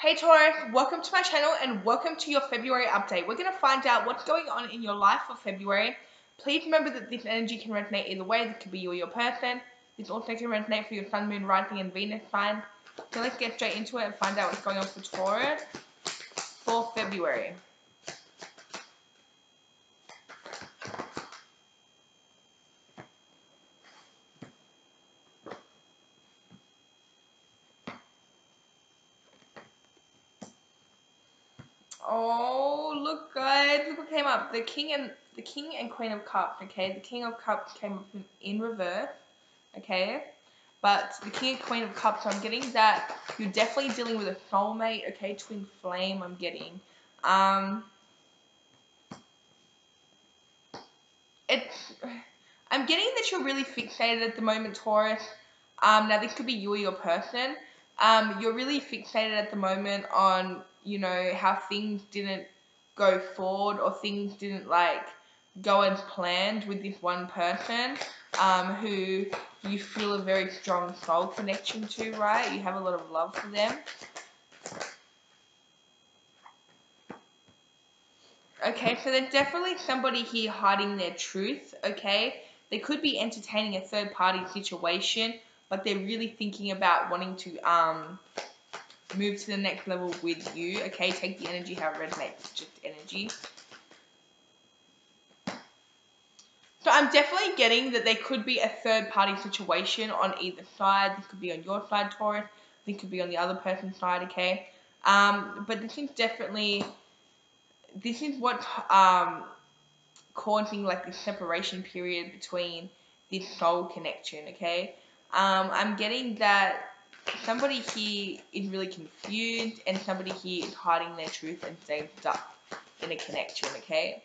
Hey Taurus, welcome to my channel and welcome to your February update. We're going to find out what's going on in your life for February. Please remember that this energy can resonate either way. It could be you or your person. This also can resonate for your sun, moon, rising and Venus signs. So let's get straight into it and find out what's going on for Taurus for February. Oh, look guys, look what came up. The King and Queen of Cups, okay? The King of Cups came up in reverse, okay? But the King and Queen of Cups, so I'm getting that you're definitely dealing with a soulmate, okay? Twin flame, I'm getting. I'm getting that you're really fixated at the moment, Taurus. Now this could be you or your person. You're really fixated at the moment on, you know, how things didn't go forward or things didn't, like, go as planned with this one person who you feel a very strong soul connection to, right? You have a lot of love for them. Okay, so there's definitely somebody here hiding their truth, okay? They could be entertaining a third-party situation, but they're really thinking about wanting to move to the next level with you, okay? Take the energy how it resonates, just energy. So I'm definitely getting that there could be a third-party situation on either side. This could be on your side, Taurus. This could be on the other person's side, okay? But this is definitely, this is what's causing, like, the separation period between this soul connection, okay? I'm getting that somebody here is really confused and somebody here is hiding their truth and staying stuck in a connection, okay?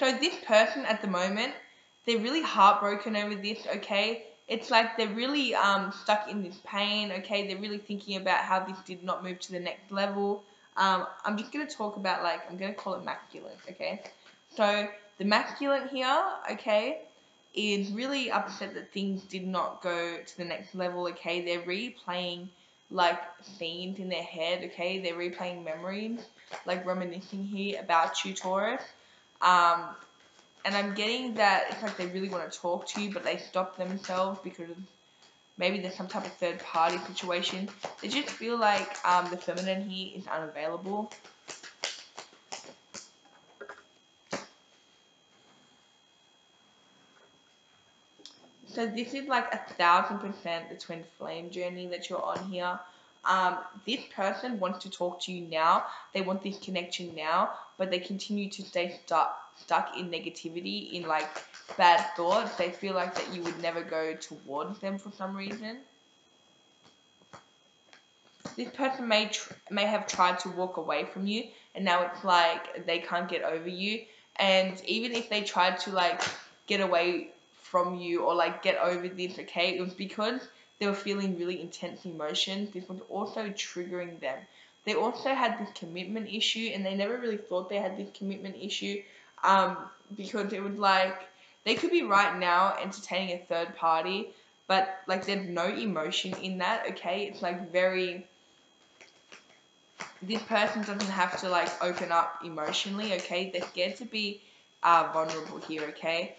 So this person at the moment, they're really heartbroken over this, okay? It's like they're really stuck in this pain, okay? They're really thinking about how this did not move to the next level. I'm just going to talk about, like, I'm going to call it masculine, okay? So the masculine here, okay, is really upset that things did not go to the next level, okay? They're replaying, like, scenes in their head, okay? They're replaying memories, like, reminiscing here about you, Taurus. And I'm getting that it's like they really want to talk to you, but they stop themselves because of maybe there's some type of third-party situation. They just feel like the feminine here is unavailable. So this is like 1000% the twin flame journey that you're on here. This person wants to talk to you now. They want this connection now, but they continue to stay stuck in negativity, in, like, bad thoughts. They feel like that you would never go towards them for some reason. This person may have tried to walk away from you, and now it's like they can't get over you. And even if they tried to, like, get away from you or, like, get over this, okay, it was because they were feeling really intense emotions. This was also triggering them. They also had this commitment issue, and they never really thought they had this commitment issue because it was like they could be right now entertaining a third party, but, like, there's no emotion in that, okay? It's, like, very, this person doesn't have to, like, open up emotionally, okay? They're scared to be vulnerable here, okay?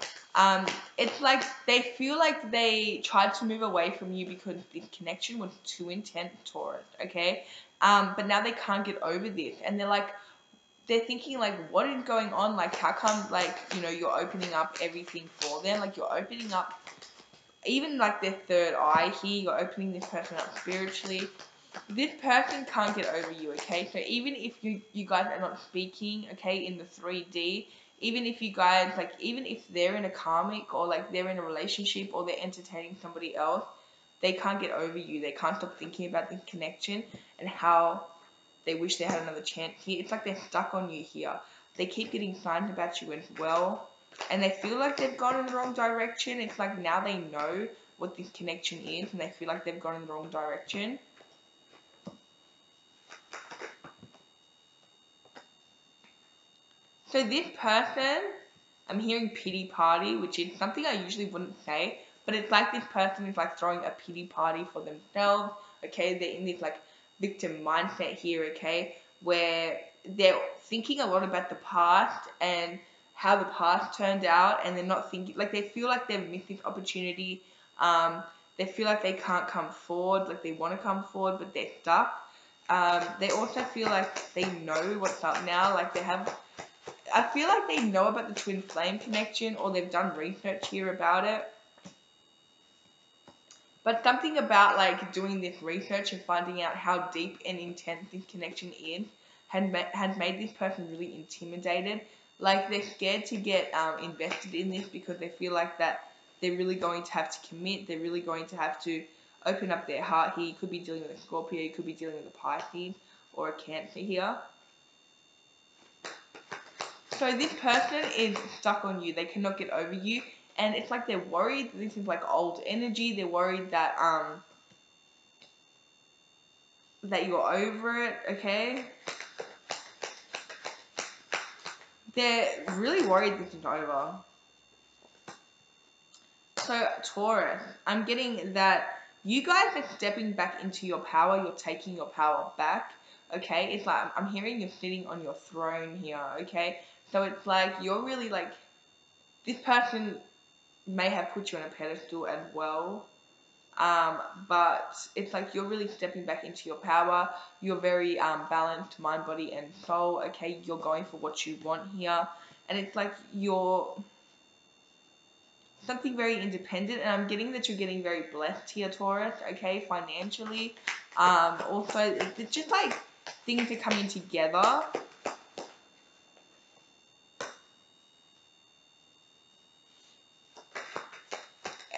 It's like they feel like they tried to move away from you because the connection was too intense, Taurus, okay? But now they can't get over this, and they're like, they're thinking, like, what is going on? Like, how come, like, you know, you're opening up everything for them? Like, you're opening up even, like, their third eye here. You're opening this person up spiritually. This person can't get over you, okay? So even if you guys are not speaking, okay, in the 3D, even if you guys, like, even if they're in a karmic or, like, they're in a relationship or they're entertaining somebody else, they can't get over you. They can't stop thinking about this connection and how they wish they had another chance here. It's like they're stuck on you here. They keep getting signs about you as well, and they feel like they've gone in the wrong direction. It's like now they know what this connection is, and they feel like they've gone in the wrong direction. So this person, I'm hearing pity party, which is something I usually wouldn't say, but it's like this person is like throwing a pity party for themselves, okay? They're in this like victim mindset here, okay? Where they're thinking a lot about the past and how the past turned out, and they're not thinking, like they feel like they've missed this opportunity. They feel like they can't come forward, like they want to come forward, but they're stuck. They also feel like they know what's up now, like they have, I feel like they know about the twin flame connection, or they've done research here about it. But something about like doing this research and finding out how deep and intense this connection is had made this person really intimidated. Like they're scared to get invested in this because they feel like that they're really going to have to commit. They're really going to have to open up their heart here. You could be dealing with a Scorpio. You could be dealing with a Pisces or a Cancer here. So this person is stuck on you. They cannot get over you. And it's like they're worried. This is like old energy. They're worried that that you're over it, okay? They're really worried this is over. So Taurus, I'm getting that you guys are stepping back into your power. You're taking your power back, okay? It's like I'm hearing you're sitting on your throne here, okay? So it's like you're really like this person may have put you on a pedestal as well, but it's like you're really stepping back into your power. You're very balanced, mind, body, and soul, okay? You're going for what you want here, and it's like you're something very independent, and I'm getting that you're getting very blessed here, Taurus, okay, financially. Also, it's just like things are coming together.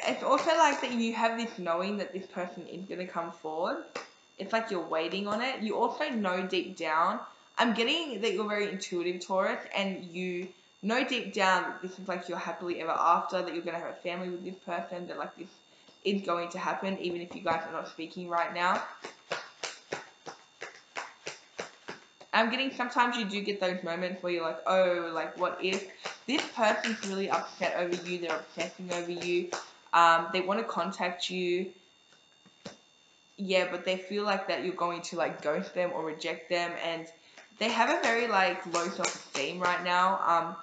It's also like that you have this knowing that this person is going to come forward. It's like you're waiting on it. You also know deep down. I'm getting that you're very intuitive, Taurus, and you know deep down that this is like you're happily ever after, that you're going to have a family with this person, that like this is going to happen, even if you guys are not speaking right now. I'm getting sometimes you do get those moments where you're like, oh, like what if? This person's really upset over you. They're obsessing over you. They want to contact you, yeah, but they feel like that you're going to like ghost them or reject them, and they have a very like low self-esteem right now.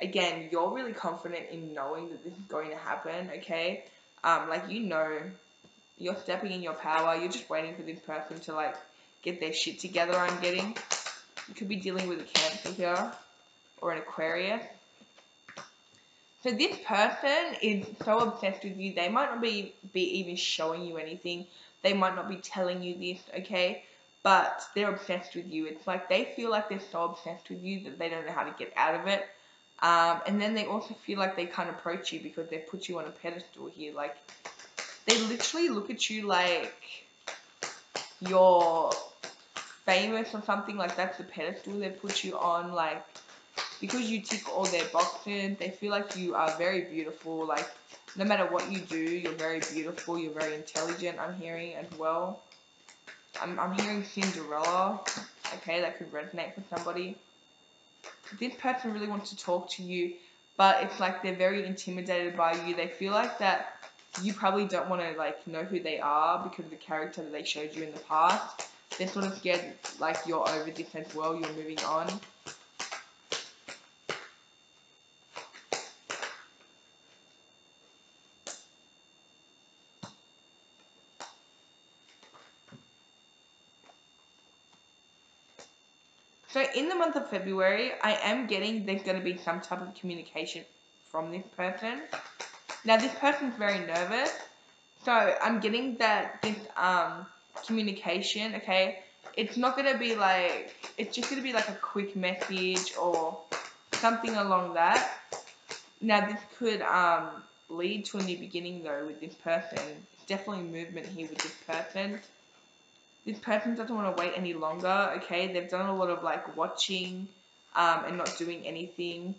Again, you're really confident in knowing that this is going to happen, okay? Like you know, you're stepping in your power. You're just waiting for this person to like get their shit together. I'm getting you could be dealing with a Cancer here or an Aquarius. So this person is so obsessed with you, they might not be even showing you anything. They might not be telling you this, okay? But they're obsessed with you. It's like they feel like they're so obsessed with you that they don't know how to get out of it. And then they also feel like they can't approach you because they put you on a pedestal here. Like, they literally look at you like you're famous or something. Like, that's the pedestal they put you on, like, because you tick all their boxes. They feel like you are very beautiful. Like, no matter what you do, you're very beautiful. You're very intelligent, I'm hearing as well. I'm hearing Cinderella. Okay, that could resonate with somebody. This person really wants to talk to you, but it's like they're very intimidated by you. They feel like that you probably don't want to, like, know who they are because of the character that they showed you in the past. They're sort of scared, like, you're over this as well. You're moving on. So in the month of February, I am getting there's going to be some type of communication from this person. Now, this person's very nervous. So I'm getting that this communication, okay, it's not going to be like, it's just going to be like a quick message or something along that. Now, this could lead to a new beginning, though, with this person. It's definitely movement here with this person. This person doesn't want to wait any longer, okay? They've done a lot of, like, watching and not doing anything.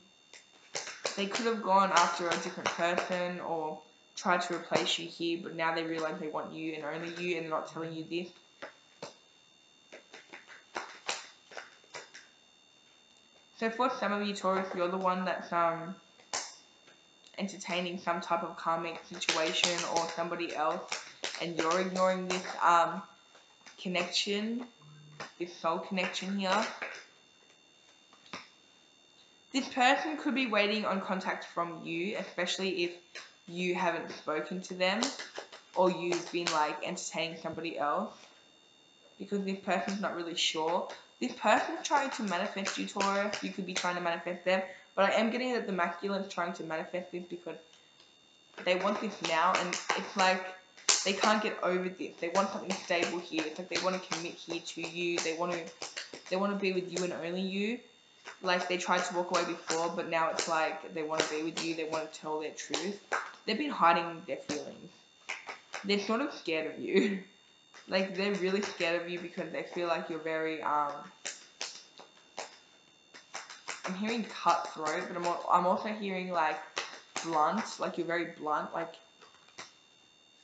They could have gone after a different person or tried to replace you here, but now they realize they want you and only you, and they're not telling you this. So for some of you, Taurus, you're the one that's entertaining some type of karmic situation or somebody else, and you're ignoring this connection, this soul connection here, this person could be waiting on contact from you, especially if you haven't spoken to them or you've been like entertaining somebody else, because this person's not really sure. This person's trying to manifest you, Taurus. You could be trying to manifest them, but I am getting that the masculine's trying to manifest this because they want this now, and it's like they can't get over this. They want something stable here. It's like they want to commit here to you. They want to be with you and only you. Like they tried to walk away before, but now it's like they want to be with you. They want to tell their truth. They've been hiding their feelings. They're sort of scared of you. Like they're really scared of you because they feel like you're very I'm hearing cutthroat, but I'm also hearing like blunt. Like you're very blunt. Like,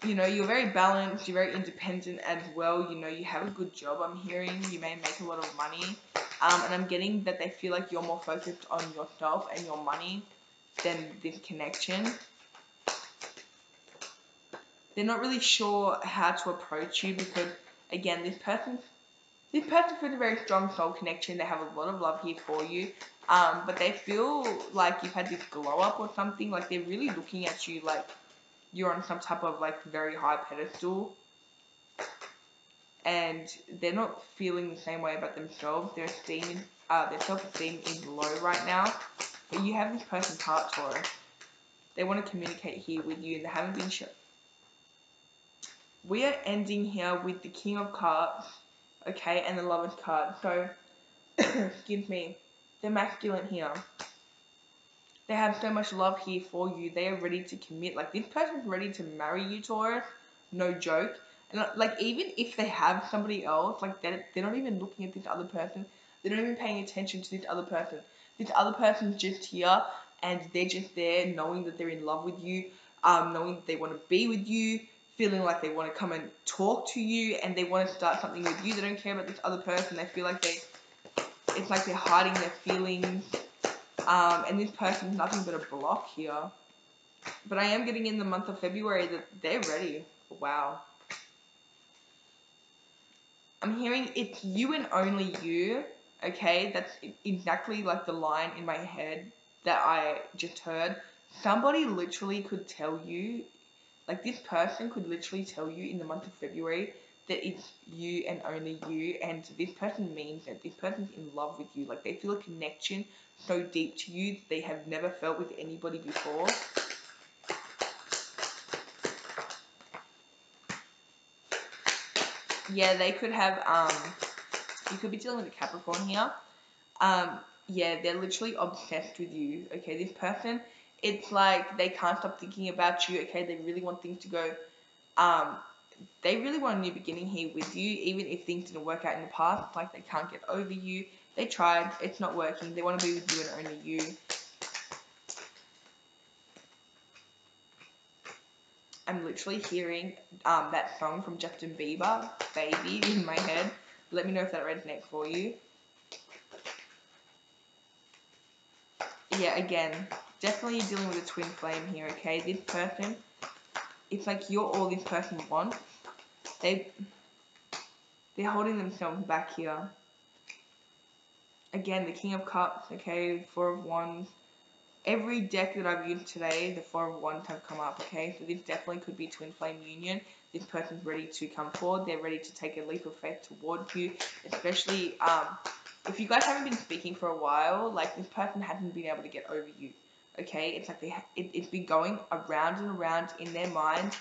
you know, you're very balanced. You're very independent as well. You know, you have a good job. I'm hearing you may make a lot of money. And I'm getting that they feel like you're more focused on yourself and your money than this connection. They're not really sure how to approach you because, again, this person has a very strong soul connection. They have a lot of love here for you, but they feel like you've had this glow up or something. Like they're really looking at you like you're on some type of like very high pedestal, and they're not feeling the same way about themselves. Their self-esteem is low right now, but you have this person's heart, Taurus. They want to communicate here with you, and they haven't been sure. We are ending here with the King of Cups, okay, and the Lover's card. So, excuse me, the masculine here. They have so much love here for you. They are ready to commit. Like, this person's ready to marry you, Taurus. No joke. And, like, even if they have somebody else, like, they're not even looking at this other person. They're not even paying attention to this other person. This other person's just here, and they're just there knowing that they're in love with you, knowing that they want to be with you, feeling like they want to come and talk to you, and they want to start something with you. They don't care about this other person. They feel like it's like they're hiding their feelings, and this person's nothing but a block here. But I am getting in the month of February that they're ready. Wow. I'm hearing it's you and only you, okay? That's exactly like the line in my head that I just heard. Somebody literally could tell you, like, this person could literally tell you in the month of February that it's you and only you, and this person means that this person's in love with you. Like, they feel a connection so deep to you that they have never felt with anybody before. Yeah, they could have, you could be dealing with a Capricorn here. Yeah, they're literally obsessed with you, okay? This person, it's like they can't stop thinking about you, okay? They really want things to go, they really want a new beginning here with you, even if things didn't work out in the past. Like, they can't get over you. They tried, it's not working. They want to be with you and only you. I'm literally hearing that song from Justin Bieber, Baby, in my head. Let me know if that resonates for you. Yeah, again, definitely dealing with a twin flame here, okay? This person, it's like you're all this person wants. They're holding themselves back here. Again, the King of Cups, okay, Four of Wands. Every deck that I've used today, the Four of Wands have come up, okay? So this definitely could be twin flame union. This person's ready to come forward. They're ready to take a leap of faith towards you, especially if you guys haven't been speaking for a while. Like, this person hasn't been able to get over you. Okay, it's like it's been going around and around in their mind,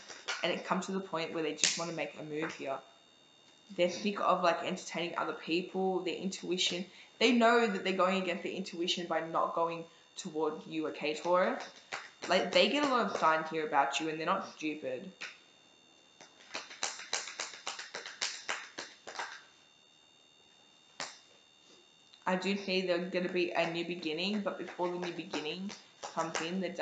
and it comes to the point where they just want to make a move here. They're sick of like entertaining other people, their intuition. They know that they're going against their intuition by not going toward you, okay, Taurus? Like, they get a lot of signs here about you, and they're not stupid. I do see there's going to be a new beginning, but before the new beginning comes in, there's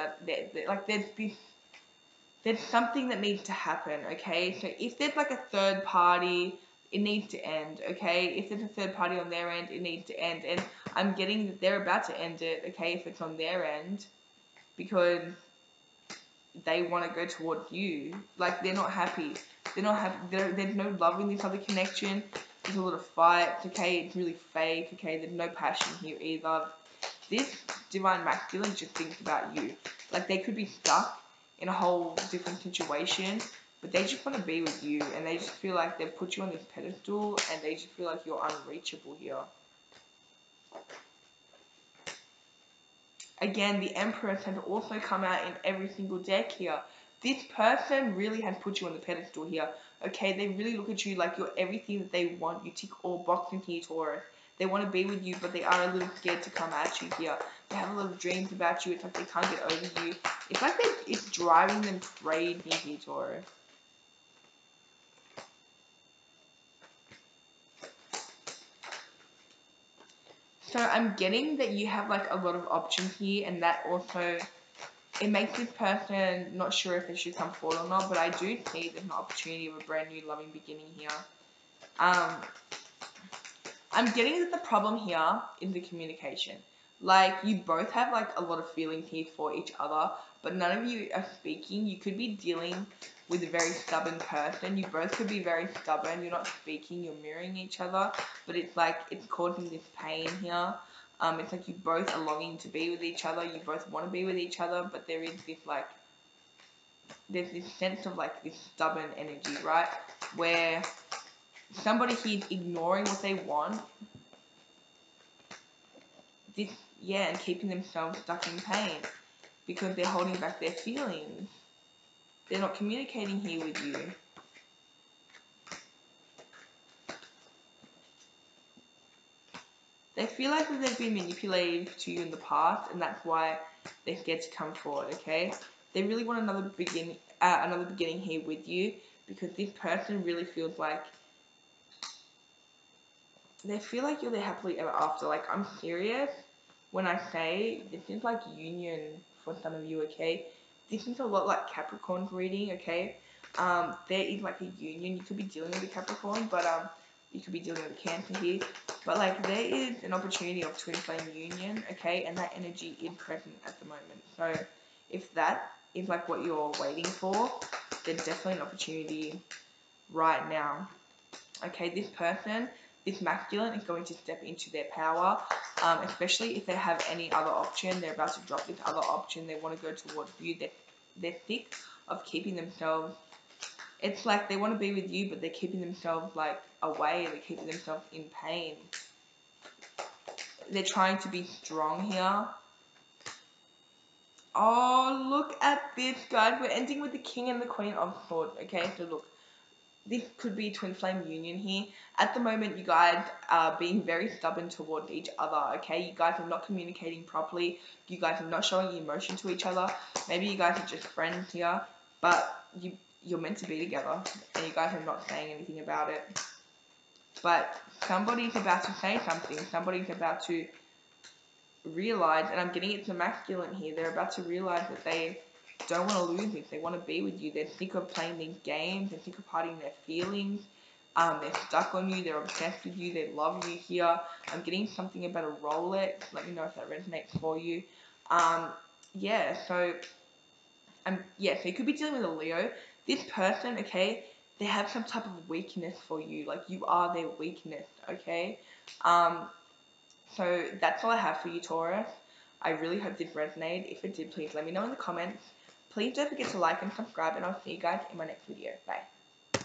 something that needs to happen, okay? So if there's like a third party, it needs to end, okay? If there's a third party on their end, it needs to end, and I'm getting that they're about to end it, okay, if it's on their end, because they want to go toward you. Like, they're not happy. They're not happy. There's no love in this other connection. There's a lot of fights, okay? It's really fake, okay? There's no passion here either. This Divine Masculine just thinks about you. Like, they could be stuck in a whole different situation, but they just want to be with you, and they just feel like they've put you on this pedestal, and they just feel like you're unreachable here. Again, the Emperor can also come out in every single deck here. This person really has put you on the pedestal here. Okay, they really look at you like you're everything that they want. You tick all boxes here, Taurus. They want to be with you, but they are a little scared to come at you here. They have a lot of dreams about you. It's like they can't get over you. It's like it's driving them crazy here, Taurus. So I'm getting that you have like a lot of options here, and that also, it makes this person not sure if they should come forward or not, but I do see there's an opportunity of a brand new loving beginning here. I'm getting that the problem here is the communication. Like, you both have like a lot of feelings here for each other, but none of you are speaking. You could be dealing with a very stubborn person. You both could be very stubborn. You're not speaking, you're mirroring each other, but it's like it's causing this pain here. It's like you both are longing to be with each other. You both want to be with each other, but there is this like, there's this sense of like this stubborn energy, right? Where somebody here is ignoring what they want. This, yeah, and keeping themselves stuck in pain because they're holding back their feelings. They're not communicating here with you. They feel like that they've been manipulated to you in the past, and that's why they're scared to come forward, okay? They really want another beginning here with you, because this person really feels like they feel like you're there happily ever after. Like, I'm serious when I say this is like union for some of you, okay? This is a lot like Capricorn's reading, okay? There is like a union. You could be dealing with a Capricorn, but you could be dealing with a Cancer here. But like, there is an opportunity of twin flame union, okay? And that energy is present at the moment. So if that is like what you're waiting for, there's definitely an opportunity right now. Okay, this person, this masculine, is going to step into their power, especially if they have any other option. They're about to drop this other option. They want to go towards you. They're sick of keeping themselves. It's like they want to be with you, but they're keeping themselves like away. They're keeping themselves in pain. They're trying to be strong here. Oh, look at this, guys. We're ending with the King and the Queen of Swords. Okay, so look. This could be twin flame union here. At the moment, you guys are being very stubborn towards each other, okay? You guys are not communicating properly. You guys are not showing emotion to each other. Maybe you guys are just friends here, but you're meant to be together, and you guys are not saying anything about it. But somebody's about to say something. Somebody's about to realize, and I'm getting it's the masculine here. They're about to realize that they don't want to lose this. They want to be with you. They're sick of playing these games. They're sick of hiding their feelings. They're stuck on you. They're obsessed with you. They love you here. I'm getting something about a Rolex. Let me know if that resonates for you. Yeah, so so you could be dealing with a Leo. This person, okay, they have some type of weakness for you. Like, you are their weakness, okay? So that's all I have for you, Taurus. I really hope this resonated. If it did, please let me know in the comments. Please don't forget to like and subscribe, and I'll see you guys in my next video. Bye.